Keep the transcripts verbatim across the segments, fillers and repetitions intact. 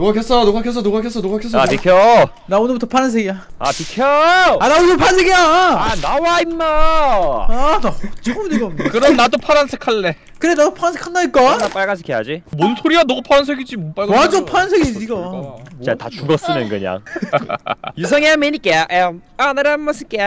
누가 켰어? 누가 켰어? 누가 켰어? 누가 켰어? 야 비켜! 나 오늘부터 파란색이야. 아 비켜! 아 나 오늘부터 파란색이야! 아 나와 임마! 아 나 처음 이거 없네. 그럼 나도 파란색 할래. 그래 나도 파란색 한다니까? 나 빨간색 해야지. 뭔 소리야? 너가 파란색이지 뭐 빨간색. 맞아 파란색이지 니가. 진짜 다 죽었으면 그냥. 유성의 미니게임 오늘은 무슨 게임?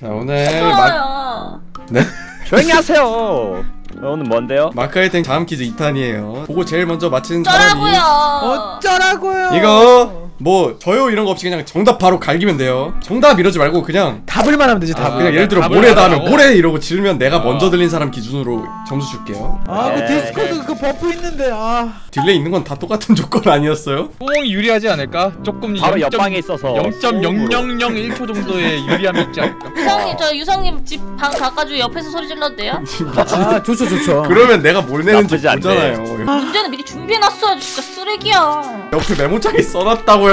자 오늘 마... 네? 조용히 하세요. 오늘 뭔데요? 마크아이템 다음 퀴즈 이 탄이에요. 보고 제일 먼저 맞히는 사람이 어쩌라고요! 어쩌라고요! 이거 뭐 저요 이런 거 없이 그냥 정답 바로 갈기면 돼요. 정답 이러지 말고 그냥 답을 말하면 되지. 답. 아, 그냥 예를 들어 모래다 하면 모래 이러고 지르면 내가 어. 먼저 들린 사람 기준으로 점수 줄게요. 아 그 디스코드 그 버프 있는데 아 딜레이 있는 건 다 똑같은 조건 아니었어요? 소홍이 유리하지 않을까? 조금 바로 옆방에 있어서 영 점 영영영일 초 정도의 유리함이 있지 않을까? 유성님 저 유성님 집 방 가가지고 옆에서 소리 질렀대요? 아 좋죠 좋죠. 그러면 내가 뭘 내는지 보잖아요. 아. 문제는 미리 준비해놨어야지. 진짜 쓰레기야. 옆에 메모장에 써놨다고.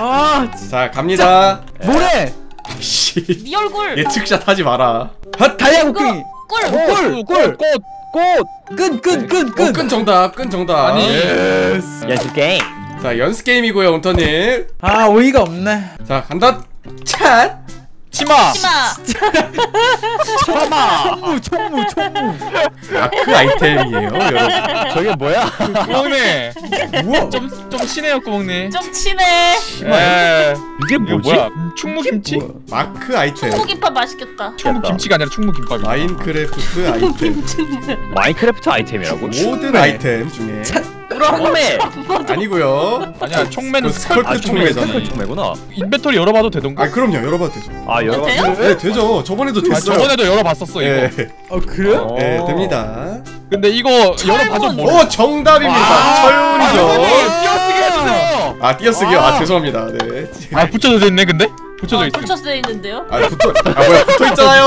아, 자 갑니다. 뭐래? 네 얼굴. 예측샷 하지 마라. 다이아 곡괭이. 꿀꿀꿀꿀꿀꿀끈끈끈끈끈 정답. 끈 정답. 아니. 예스. 연습 게임. 자 연습 게임이고요, 온터님. 아 오이가 없네. 자 간다. 찻. 치마. 치마. 치마. 총무 총무 총무. 마크 아이템이에요, 여러분. 저게 뭐야? 구멍네. 우와. 좀 좀 친해요, 구멍네. 좀 친해. 치마. 에... 이게 뭐지? 뭐야? 충무김치? 뭐야? 마크 아이템. 충무김밥 맛있겠다. 충무김치가 아니라 충무김밥이야. 마인크래프트 아이템. 마인크래프트 아이템이라고? 모든 아이템 중에. 총매! 아니고요. 아니야 총매는 스컬트 총매잖아. 총매구나. 인벤토리 열어봐도 되던가? 아 그럼요 열어봐도 되죠. 아 열어봐도 돼요? 네 되죠. 저번에도 됐어요. 저번에도 열어봤었어 이거. 아 그래요? 네 됩니다. 근데 이거 열어봐도 뭐? 오 정답입니다. 철문이죠. 띄어쓰기 해주세요. 아 띄어쓰기요? 아 죄송합니다. 네. 아 붙여도 됐네 근데? 붙여져 있어. 붙여져 있는데요? 아 붙어. 아 뭐야 붙어 있잖아요.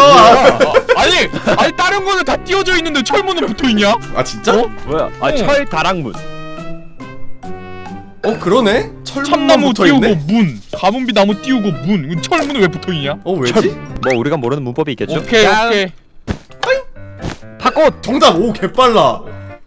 아니 아니 다른 거는 다 띄어져 있는데 철문은 붙어 있냐? 아 진짜? 뭐야? 아 철 다락문. 어 그러네? 철나무 띄우고 문, 가문비 나무 띄우고 문, 철문은 왜 붙어있냐? 어 왜지? 뭐 우리가 모르는 문법이 있겠죠? 오케이 오케이. 팝콘! 정답! 오 개빨라!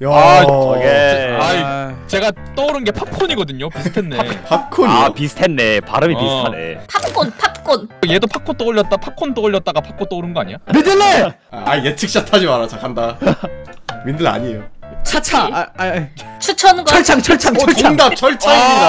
야 아, 저게... 아, 제가 떠오른 게 팝콘이거든요? 비슷했네. 팝콘이요? 아 비슷했네. 발음이 어. 비슷하네. 팝콘! 팝콘! 얘도 팝콘 떠올렸다, 팝콘 떠올렸다가 팝콘 떠오른 거 아니야? 민들레! 아 예측샷 하지 마라. 자 간다. 민들레 아니에요. 차차! 아, 아, 아. 추천 거 철창 철창 어, 철창! 정답! 철창입니다!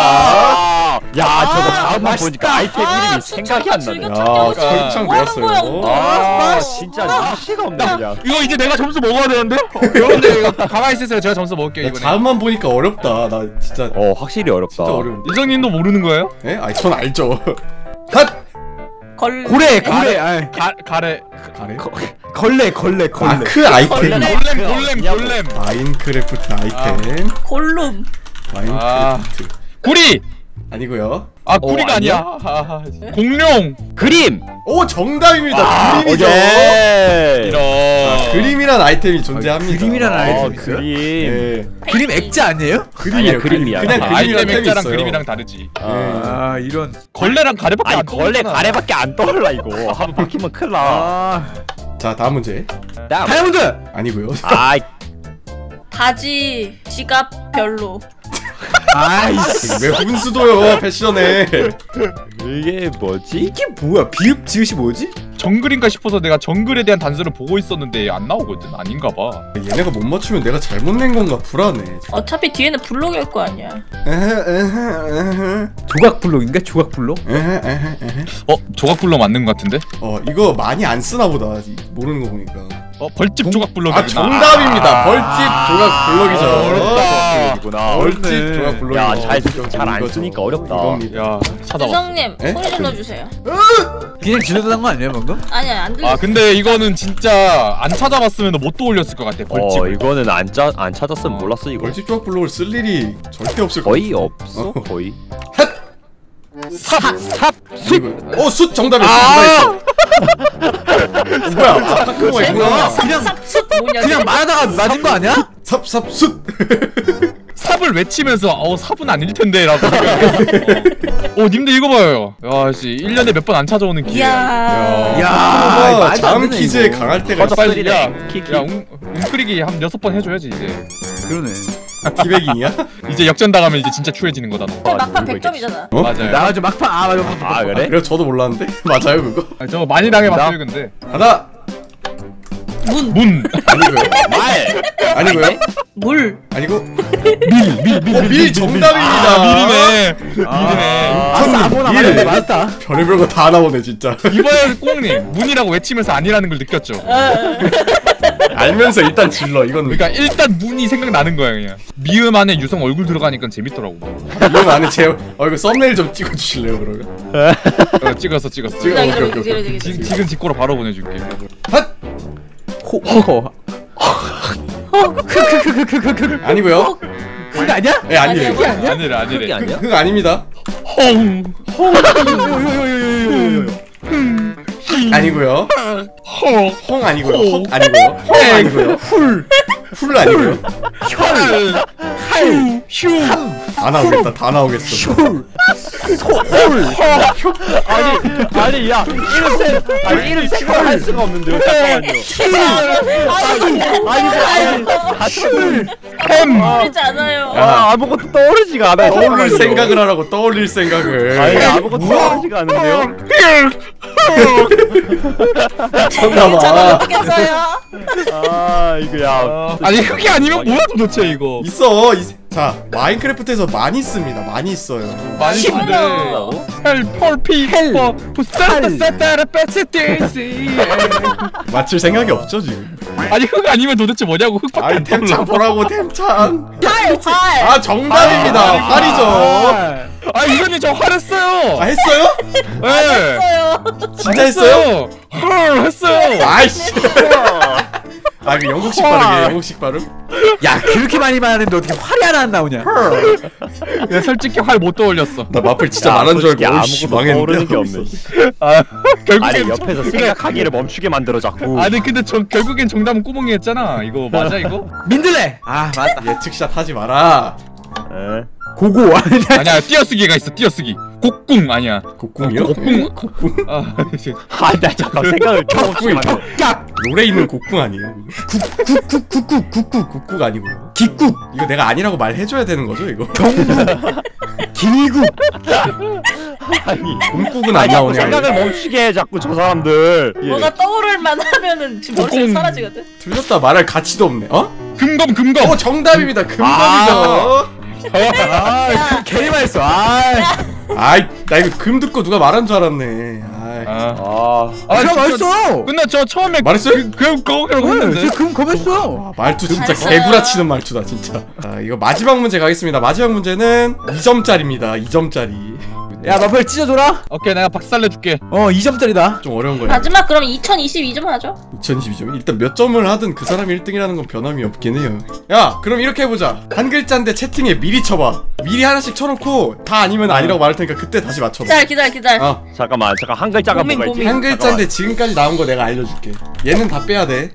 아 야 아 저거 자음만 보니까 아이템 아 이름이 생각이 안 나네. 야 철창 배웠어요. 아 진짜 눈치가 없네 그냥. 이거 이제 내가 점수 먹어야 되는데? 여러분들 이거 가만히 있으세요. 제가 점수 먹을게요 이번에. 자음만 보니까 어렵다. 나 진짜 어 확실히 어렵다. 진짜 어려운데. 이정님도 모르는 거예요? 예? 아니 전 알죠. 핫! 걸... 고래 고래 아이 가 가래 가래 걸레 걸레 걸레 마크 아이템 골렘 골렘 골렘 마인크래프트 아이템 골룸 마인크래프트 구리 아니고요. 아 구리가 아니야. 공룡 그림 오 정답입니다. 그림이죠. 이런 그림이란 아이템이 존재합니다. 그림이란 아이템 그림 그림 액자 아니에요? 그림이에요. 그림이야. 그냥 그림이랑 액자랑 그림이랑 다르지. 아 이런 걸레랑 가래밖에 안 걸레 가래밖에 안 떠올라 이거. 한번 바뀌면 큰일 나. 자 다음 문제. 다이아몬드 아니고요. 아 바지 지갑 별로. 아이씨 왜 훈수도요 패션에. 이게 뭐지? 이게 뭐야? 비읍 지읒이 뭐지? 정글인가 싶어서 내가 정글에 대한 단서를 보고 있었는데 안 나오거든. 아닌가봐. 얘네가 못 맞추면 내가 잘못 낸 건가 불안해. 어차피 뒤에는 블록일 거 아니야. 조각 블록인가? 조각 블록? 어? 조각 블록 맞는 거 같은데? 어 이거 많이 안 쓰나 보다 모르는 거 보니까. 어 벌집 동... 조각 블럭이구나. 아 정답입니다. 아 벌집 조각 블럭이죠. 어렵다. 벌집 조각 블럭. 야 잘 잘 안 쓰니까 어렵다. 이겁니다. 유성님 소리 질러주세요. 그냥 지나다는 거 아니에요 방금? 아니 안 들렸어. 아 근데 이거는 진짜 안 찾아봤으면 못 떠올렸을 것 같아. 벌집. 어 이거는 안 짜 안 찾았으면 몰랐어 이거. 벌집 조각 블럭을 쓸 일이 절대 없을 거. 거의 없어. 거의. 삽! 삽! 숯! 어! 숯! 정답이었어! 정답이었어! 뭐야? 아까 그런 거 있구나. 그냥 삽! 뭐냐? 그냥 말하다가 맞은 거 아니야? 삽! 삽! 숯! 삽을 외치면서 어 삽은 아닐 텐데 라고. 어 님들 이거 봐요. 야 씨 일 년에 몇 번 안 찾아오는 기회. 이야 이야 다음 퀴즈에 강할 때가 있어. 야 웅크리기 한 여섯 번 해줘야지 이제. 그러네. 기백인이야? 이제 역전당하면 이제 진짜 추해지는 거다. 너 막판 백 점이잖아. 어? 맞아요. 나 지금 막판 아 맞아. 아 그래? 그래 저도 몰랐는데. 맞아요 그거? 아니, 저 많이 당해봤어요 근데. 하나. 문. 문. 아니고요. 말. 아니고요. 물. 아니고. 밀. 밀. 밀. 어, 밀 정답입니다. 아, 밀이네. 아, 밀이네. 아, 사보나 말인데 맞다. 별의별 거 다 나오네 진짜. 이번에 꽁님 문이라고 외치면서 아니라는 걸 느꼈죠. 알면서 일단 질러. 이건 그러니까 일단 문이 생각나는 거야 그냥. 미음 안에 유성 얼굴 들어가니까 재밌더라고. 미음 안에 제 얼굴 썸네일 좀 찍어주실래요 그러면? 어, 찍었어 찍었어. 찍어. 오케이 오케이 오케이. 지금 직고로 바로 보내줄게. 핫. 호. 호. 크크크크크크크. 아니고요. 그거 아니야? 예 아니에요. 아니래 아니래. 그거 아닙니다. 홍. 홍. 아니고요. 홍. 홍 아니고요. 홍 아니고요. 홍 아니고요. 훌. 훌 아니고요. 혈. 할. 휴. 다 나오겠다. 다 나오겠어. 훌. 홀. 아니 아니 야 이름 세 아니 이름 세가 할 수가 없는데요. 잠깐만요. 아니 아니 햄. 떠오르지 않아요. 아 아무것도 떠오르지가 않아요. 떠올릴 생각을 하라고 떠올릴 생각을. 아니 아무것도 떠오르지가 않는데요. 잠깐만. 저는 어떻게 써요? 아 이거 야 아니 그게 아니면 뭐야 도대체 이거. 있어. 자 마인크래프트에서 많이 씁니다. 많이 써요. 많이 쓰는데 헬펄피 헬퍼 부스타르타르 패스티시 맞출 생각이 없죠 지금. 아니 흙 아니면 도대체 뭐냐고. 흙밖에 안 템창 몰라. 뭐라고 템창. 활! 아 정답입니다. 아, 활이죠. 아, 아 이거는 저 활했어요. 아 했어요? 네. 아, 했어요. 진짜 했어요? 헐 했어요. 아이씨. 아 이거 영국식 발음이에요. 영국식 발음. 야 그렇게 많이 말하는데 어떻게 활이 하나 안 나오냐. 내가 솔직히 활 못 떠올렸어. 나 마플 진짜 말한 줄 알고 아무것도 떠오르는 게 없네. 아, 아니 옆에서 생각하기를 멈추게 만들어 자꾸. 아니 근데 저 결국엔 정답은 꾸멍이 했잖아. 이거 맞아 이거? 민들레! 아 맞다. 예측샷 하지 마라. 에? 고고 아니야. 아니야 띄어쓰기가 있어. 띄어쓰기. 곡궁 아니야. 곡궁이요? 곡궁? 곡궁? 아 나 잠깐 생각을 곡궁이 격각! 노래 있는 곡궁 아니에요? 국국국국국 국국 국국 아니고요. 기국! 이거 내가 아니라고 말해줘야 되는 거죠 이거? 경국! 길국! 아니 곰국은 안 나오네. 생각을 멈추게 해 자꾸 저 사람들. 뭐가 떠오를만 하면은 지금 머릿속에 사라지거든? 들렸다 말할 가치도 없네. 어? 금검 금검! 어 정답입니다. 금검이죠. 아, 괜히 말했어. 아이, 아이, 나 이거 금 듣고 누가 말한 줄 알았네. 아이, 아, 아, 아, 제가 말했어. 근데 저 처음에 말했어요? 금 거기라고 했는데. 금 거했어. 말투 진짜 개구라치는 말투다 진짜. 아, 이거 마지막 문제 가겠습니다. 마지막 문제는 이 점짜리입니다. 이 점짜리. 야 마플 찢어줘라. 오케이 내가 박살내줄게. 어 이 점짜리다 좀 어려운 거야. 마지막 그럼 이천이십이 점 하죠. 이천이십이 점? 일단 몇 점을 하든 그 사람이 일 등이라는 건 변함이 없긴 해요. 야 그럼 이렇게 해보자. 한 글자인데 채팅에 미리 쳐봐. 미리 하나씩 쳐놓고 다 아니면 아니라고 말할 테니까 그때 다시 맞춰봐. 기다려 기다려 기다려. 어. 잠깐만 잠깐 한 글자가 뭐가 있지? 한 글자인데 지금까지 나온 거 내가 알려줄게. 얘는 다 빼야 돼.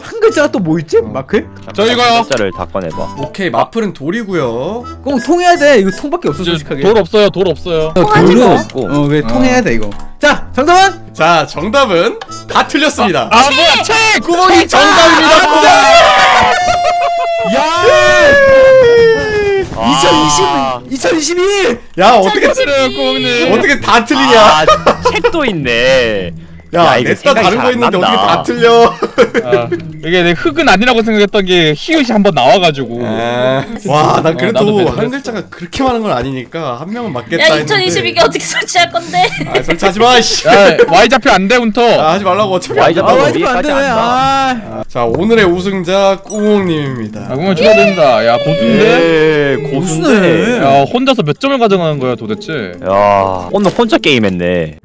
한 글자가 또 뭐 있지? 어. 마플? 저 이거요! 한 글자를 다 꺼내봐. 오케이 마플은 돌이고요. 꼭 통해야 돼. 이거 통밖에 없어 솔직하게. 돌 없어요. 돌 없어요. 돌은 없고. 어 왜 통해야 돼 이거. 자 정답은? 자 정답은? 다 틀렸습니다. 아 뭐야 책! 구멍이 정답입니다. 구멍! 야! 이천이십 이천이십일! 야 어떻게 틀려요 구멍님. 어떻게 다 틀리냐. 책도 있네. 야, 야 넷 다 다른 거 있는데 어떻게 다 틀려? 아, 이게 내 흙은 아니라고 생각했던 게 히읗이 한번 나와가지고. 와, 난 그래도 어, 한 글자가 그렇게 많은 건 아니니까 한 명은 맞겠다. 야, 이천이십이 개 어떻게 설치할 건데? 아, 설치하지 마. 야, Y 좌표 안 돼, 운터. 아, 하지 말라고. 어차피 Y 좌표 안 돼. 안 돼. 아. 자, 오늘의 우승자 꾸몽님입니다. 꾸몽 축하드립니다. 야, 고수인데. 고수네. 야, 혼자서 몇 점을 가져가는 거야 도대체? 야, 오늘 혼자 게임했네.